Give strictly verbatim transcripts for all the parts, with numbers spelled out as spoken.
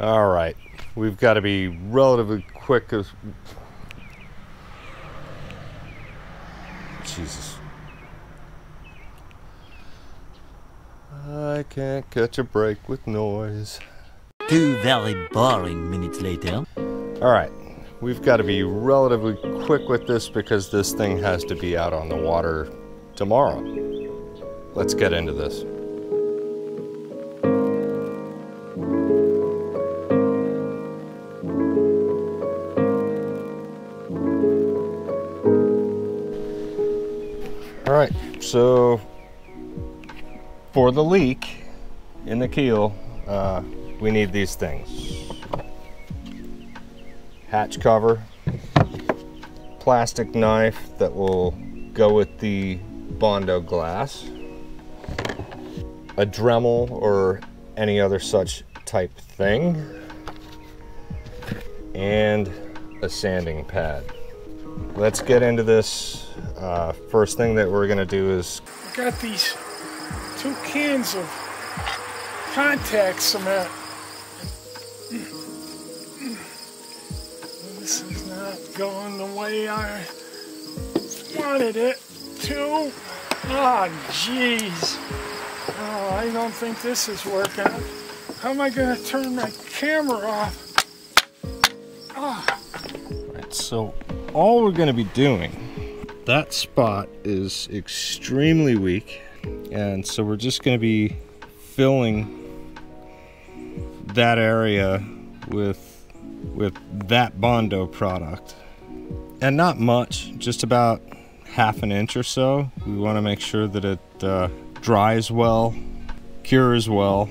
All right, we've got to be relatively quick as... Jesus. I can't catch a break with noise. Two very boring minutes later. All right, we've got to be relatively quick with this because this thing has to be out on the water tomorrow. Let's get into this. All right, so for the leak in the keel, uh, we need these things. Hatch cover, plastic knife that will go with the Bondo glass, a Dremel or any other such type thing, and a sanding pad. Let's get into this. Uh, first thing that we're gonna do is... I got these two cans of contact cement. This is not going the way I wanted it to. Ah, oh, jeez. Oh, I don't think this is working. How am I gonna turn my camera off? Oh. All right, so all we're gonna be doing... That spot is extremely weak, and so we're just going to be filling that area with with that Bondo product, and not much, just about half an inch or so. We want to make sure that it uh, dries well, cures well.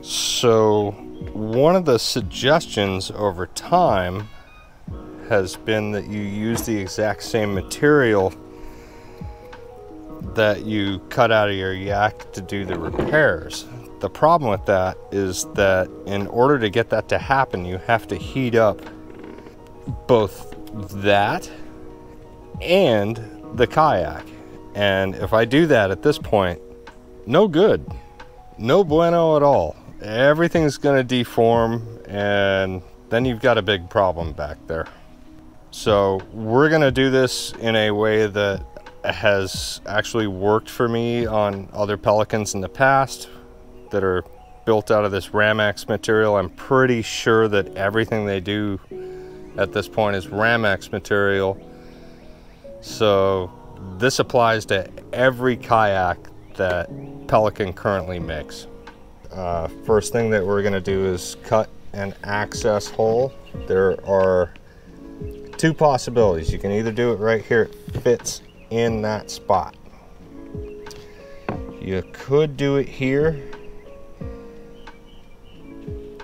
So one of the suggestions over time has been that you use the exact same material that you cut out of your yak to do the repairs. The problem with that is that in order to get that to happen, you have to heat up both that and the kayak. And if I do that at this point, no good, no bueno at all. Everything's gonna deform, and then you've got a big problem back there. So we're gonna do this in a way that has actually worked for me on other Pelicans in the past that are built out of this Ram-X material. I'm pretty sure that everything they do at this point is Ram-X material. So this applies to every kayak that Pelican currently makes. Uh, first thing that we're gonna do is cut an access hole. There are two possibilities. You can either do it right here, it fits in that spot. You could do it here,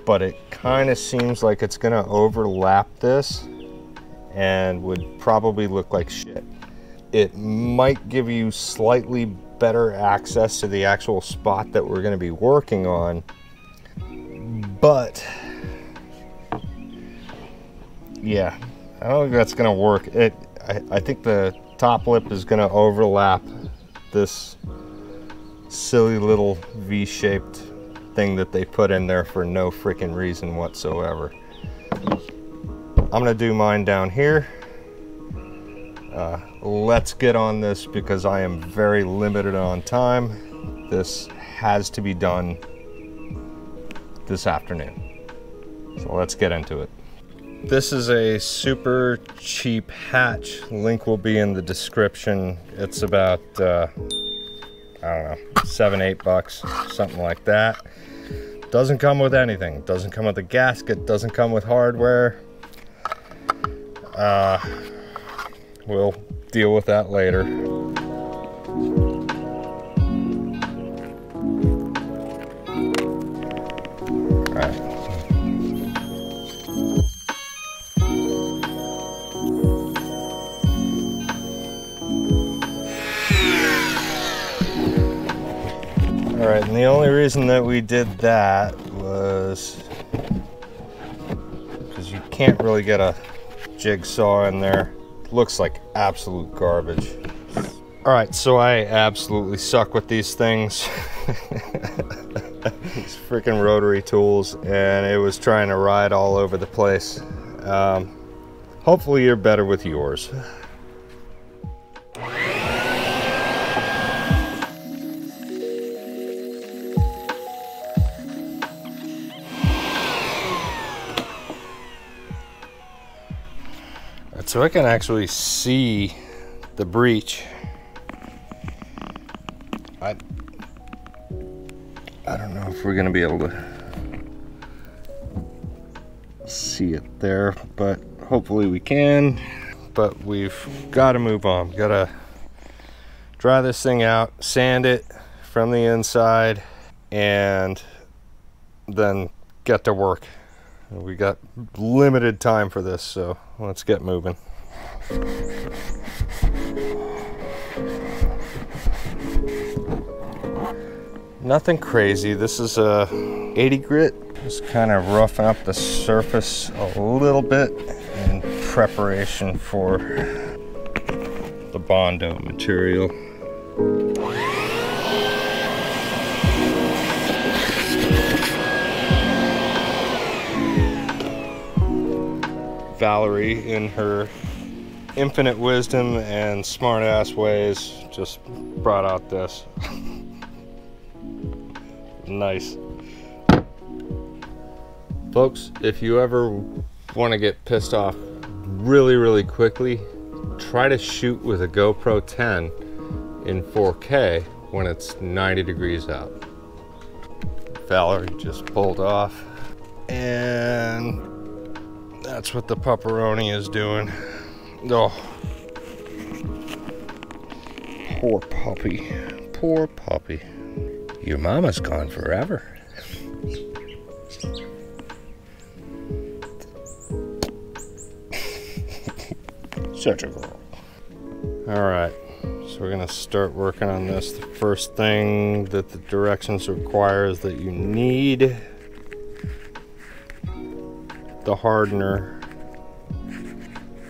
but it kind of seems like it's gonna overlap this and would probably look like shit. It might give you slightly better access to the actual spot that we're gonna be working on, but yeah, I don't think that's gonna work. It, I, I think the top lip is gonna overlap this silly little V-shaped thing that they put in there for no freaking reason whatsoever. I'm gonna do mine down here. Uh, let's get on this because I am very limited on time. This has to be done this afternoon. So let's get into it. This is a super cheap hatch. Link will be in the description. It's about, uh, I don't know, seven, eight bucks, something like that. Doesn't come with anything. Doesn't come with a gasket. Doesn't come with hardware. Uh, we'll deal with that later. All right. Alright, and the only reason that we did that was because you can't really get a jigsaw in there. Looks like absolute garbage. Alright, so I absolutely suck with these things. these freaking rotary tools, and it was trying to ride all over the place. Um, hopefully you're better with yours. So I can actually see the breech. I, I don't know if we're gonna be able to see it there, but hopefully we can. But we've gotta move on. We've gotta dry this thing out, sand it from the inside, and then get to work. We got limited time for this, so let's get moving. Nothing crazy. This is a eighty grit. Just kind of roughing up the surface a little bit in preparation for the Bondo material. Valerie, in her infinite wisdom and smart-ass ways, just brought out this. Nice. Folks, if you ever want to get pissed off really, really quickly, try to shoot with a GoPro ten in four K when it's ninety degrees out. Valerie just pulled off, and that's what the pepperoni is doing. Oh, poor puppy, poor puppy. Your mama's gone forever. Such a girl. All right, so we're gonna start working on this. The first thing that the directions require is that you need the hardener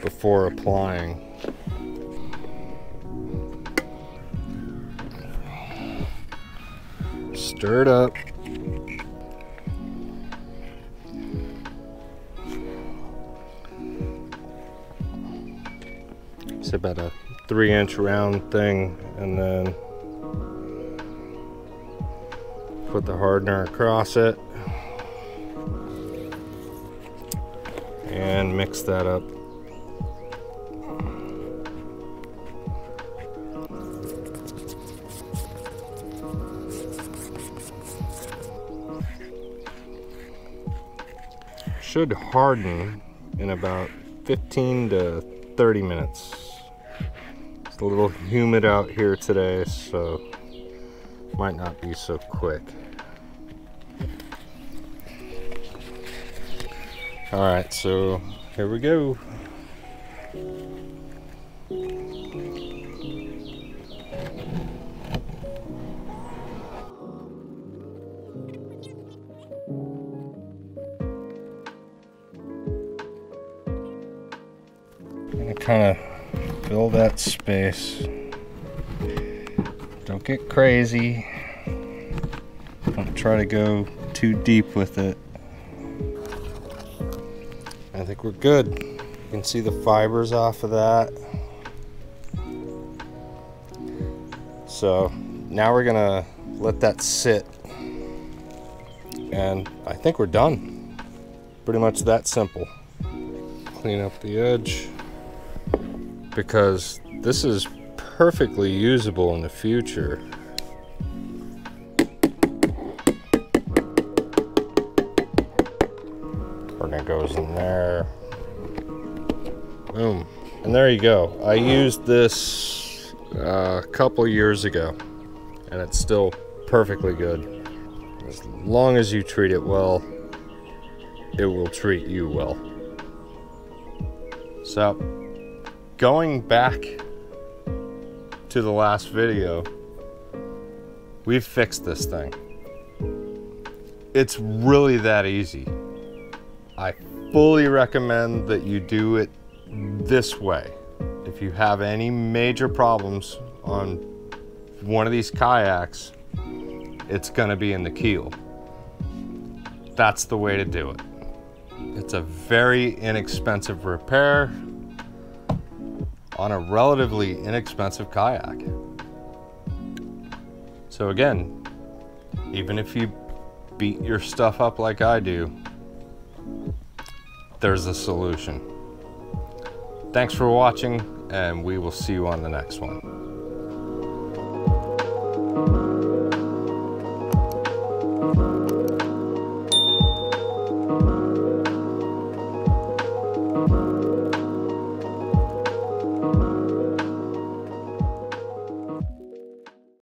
before applying. Stir it up. It's about a three inch round thing, and then put the hardener across it and mix that up. Should harden in about fifteen to thirty minutes. It's a little humid out here today, so might not be so quick. All right, so here we go. I'm gonna kind of fill that space. Don't get crazy. Don't try to go too deep with it. I think we're good. You can see the fibers off of that. So now we're gonna let that sit, and I think we're done. Pretty much that simple. Clean up the edge, because this is perfectly usable in the future. It goes in there. Boom. And there you go. I used this uh, a couple years ago, and it's still perfectly good. As long as you treat it well, it will treat you well. So, going back to the last video, we've fixed this thing. It's really that easy. I fully recommend that you do it this way. If you have any major problems on one of these kayaks, it's gonna be in the keel. That's the way to do it. It's a very inexpensive repair on a relatively inexpensive kayak. So again, even if you beat your stuff up like I do, there's a solution. Thanks for watching, and we will see you on the next one.